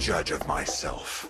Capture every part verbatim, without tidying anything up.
Judge of myself.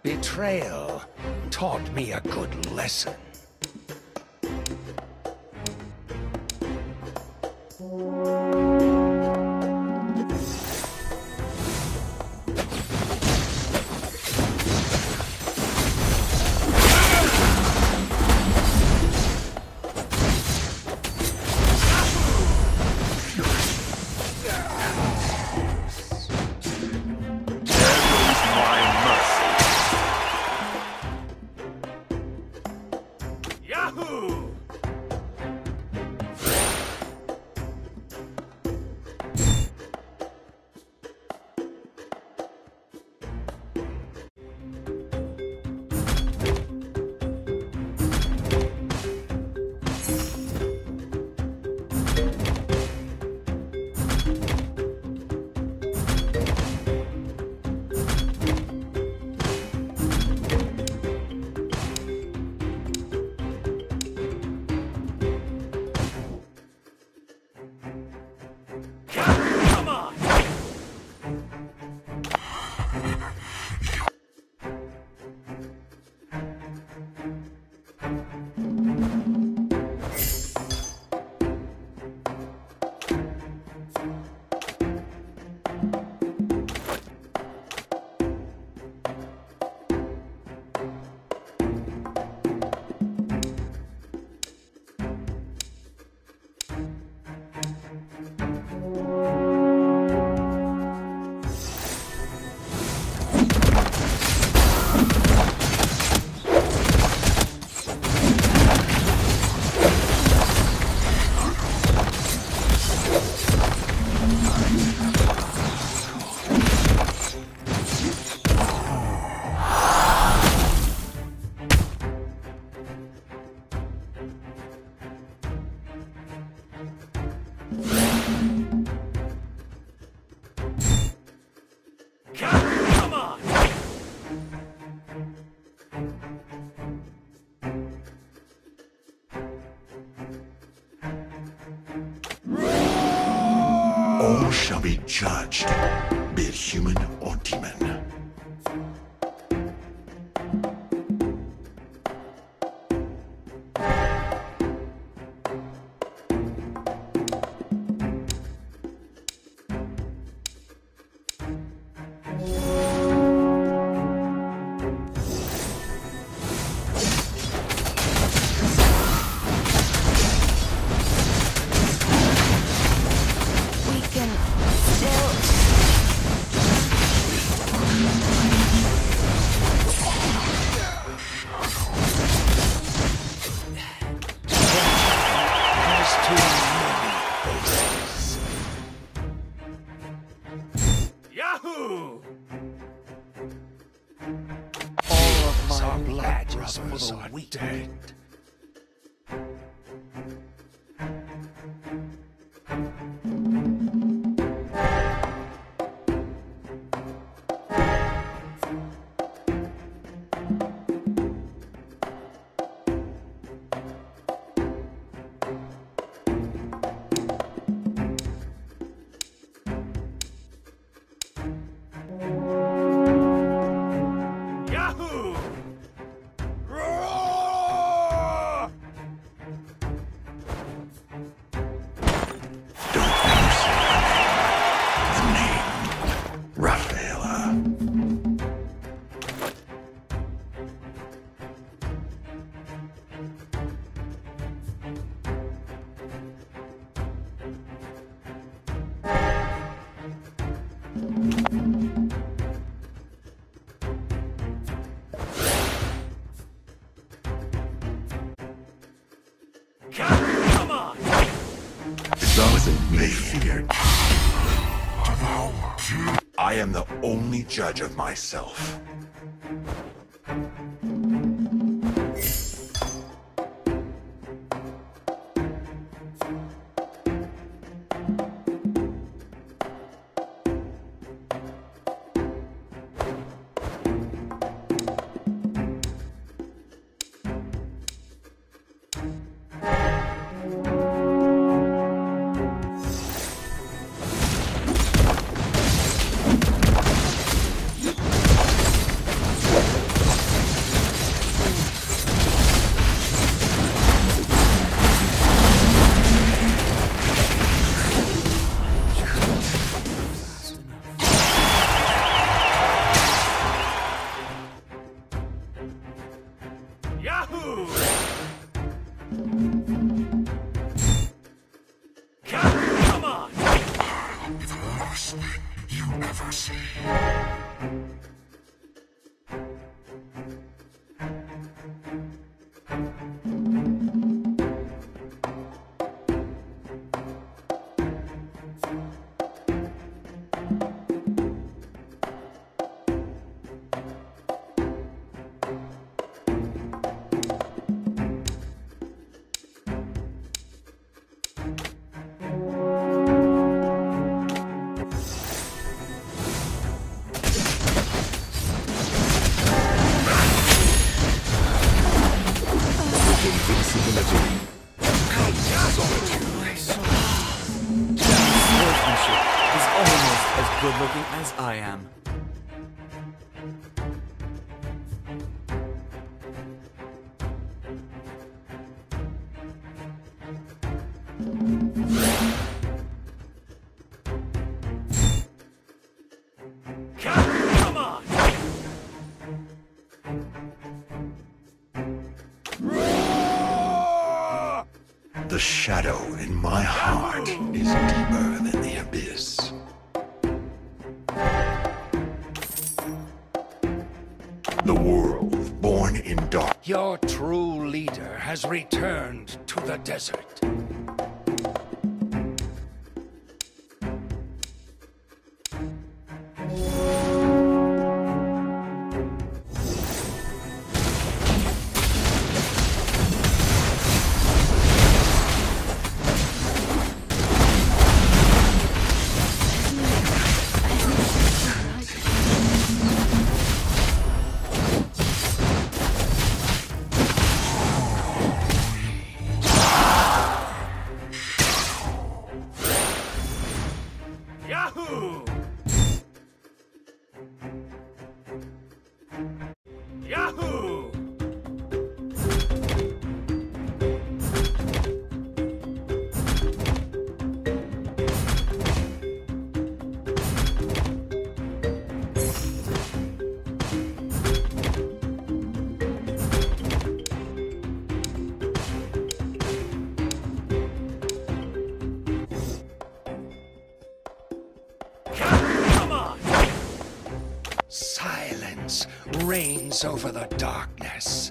Betrayal taught me a good lesson. all shall be judged, be it human or demon. All of my blood brothers are dead. Those they feared. I am the only judge of myself. Good-looking as I am. The shadow in my heart is deeper than the abyss. The world born in dark. Your true leader has returned to the desert. Reigns over the darkness.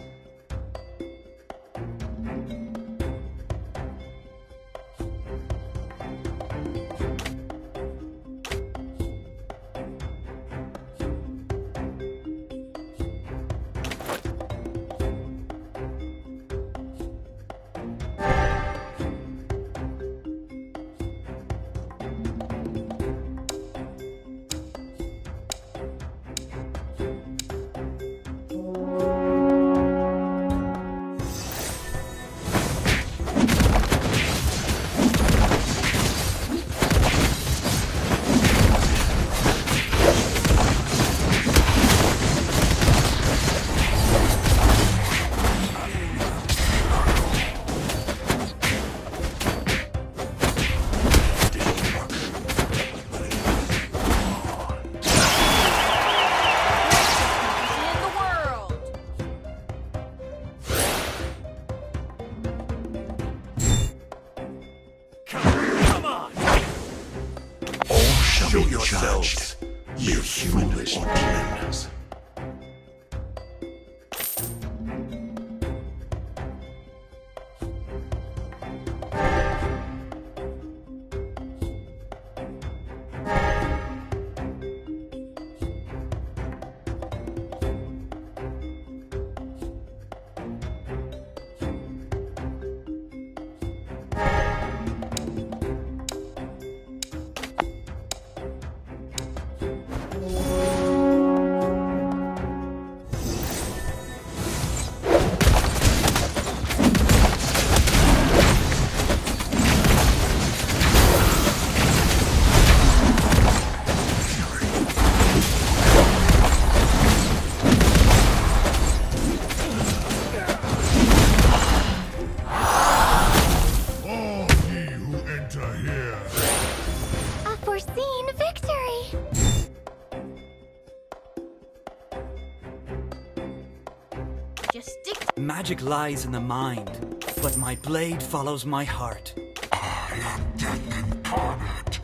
Yourselves, you humorless planners. Magic lies in the mind, but my blade follows my heart. I am death incarnate.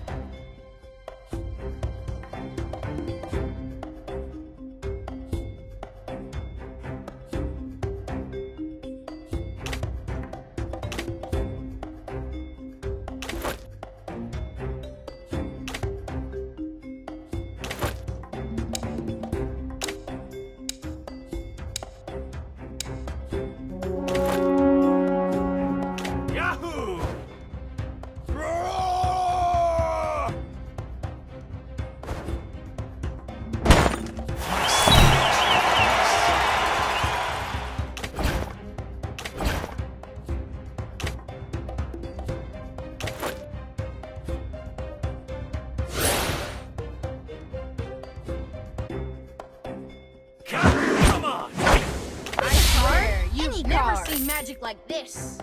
Never seen magic like this.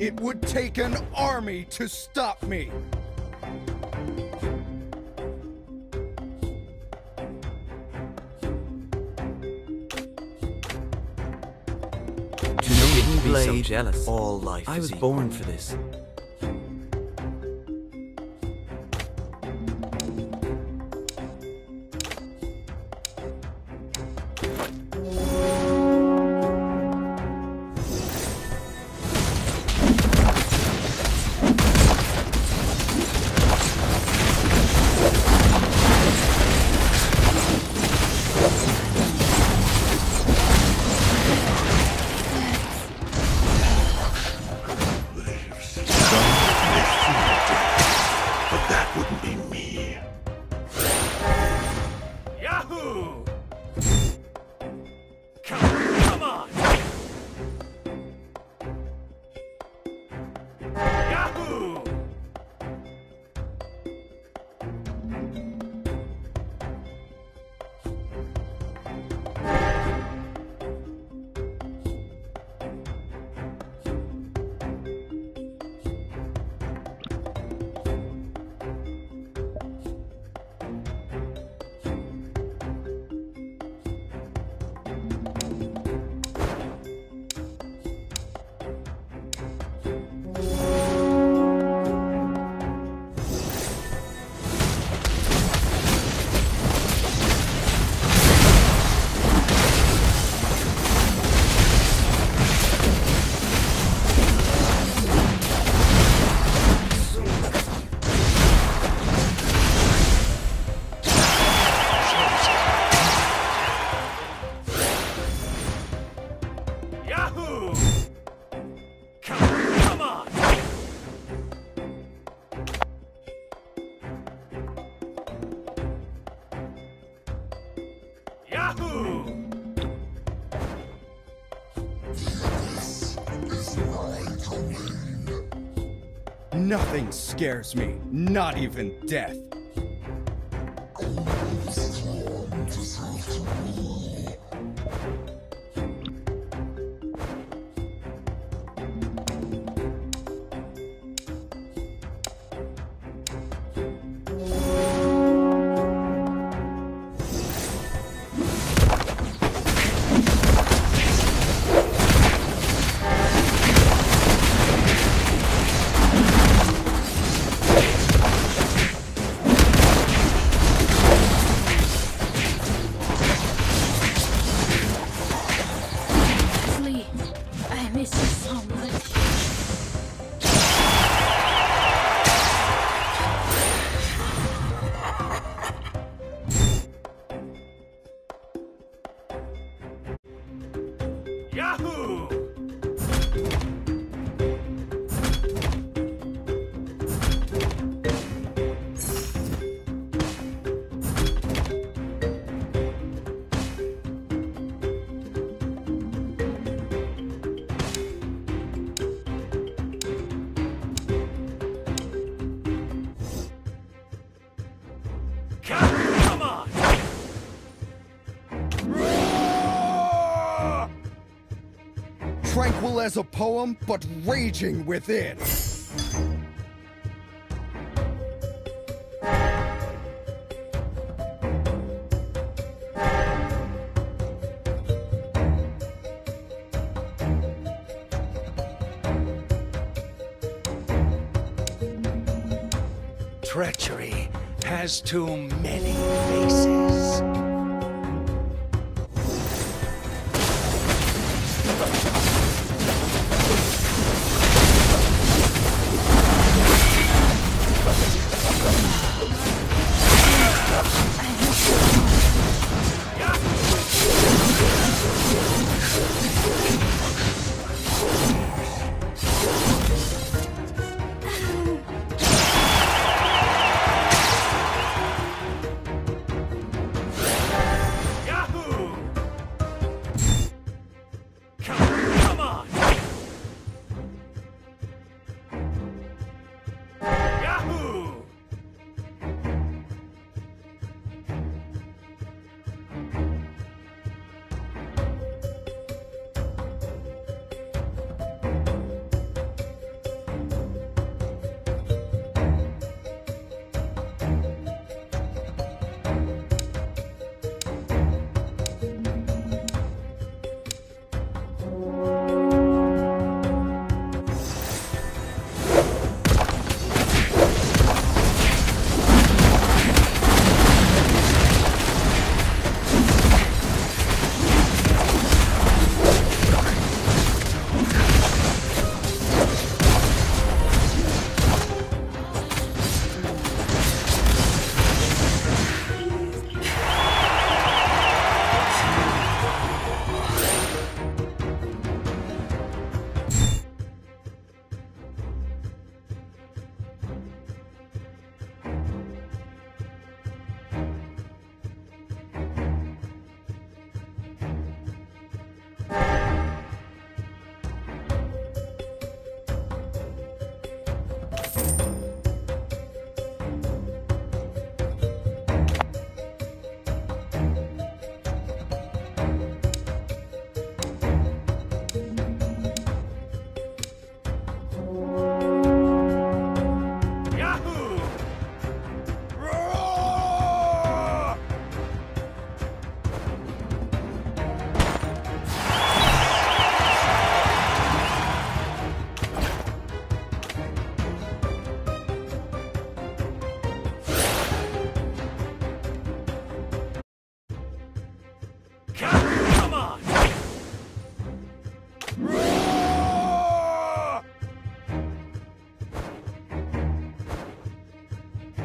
It would take an army to stop me. To know you be so jealous all life. I was born for this. Nothing scares me, not even death. Tranquil as a poem, but raging within. Treachery has too many faces.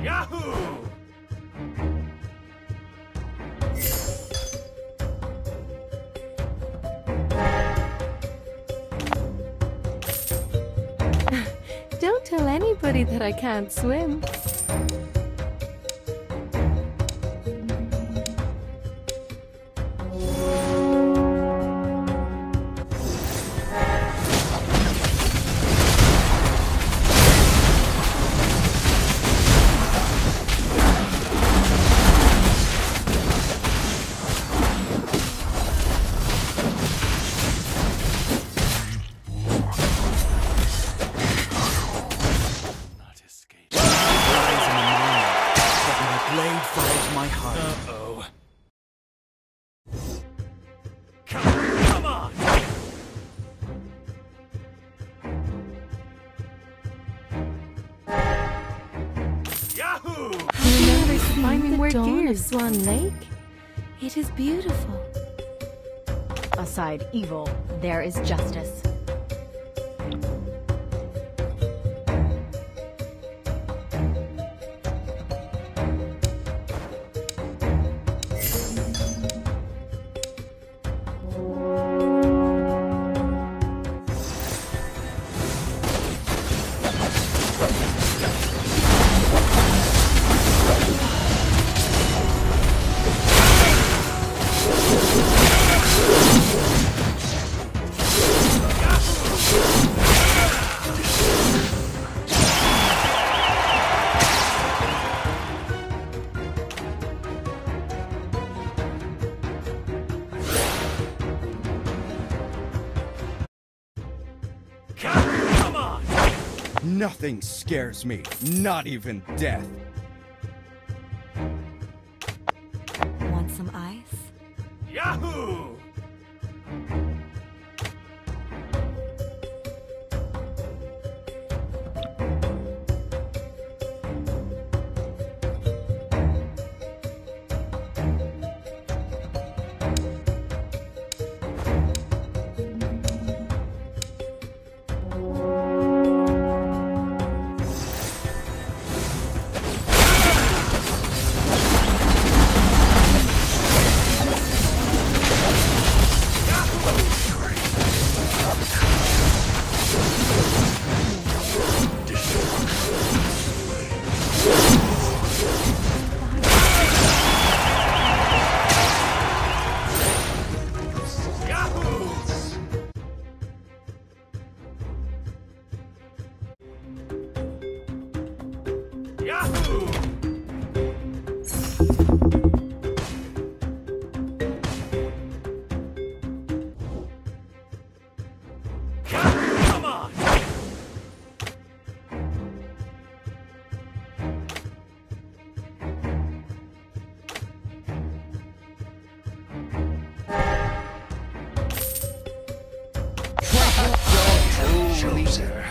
Yahoo! Don't tell anybody that I can't swim. Of Swan Lake? It is beautiful. Aside evil, there is justice. Nothing scares me, not even death. Want some ice? Yahoo!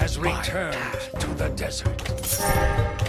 Has returned to the desert.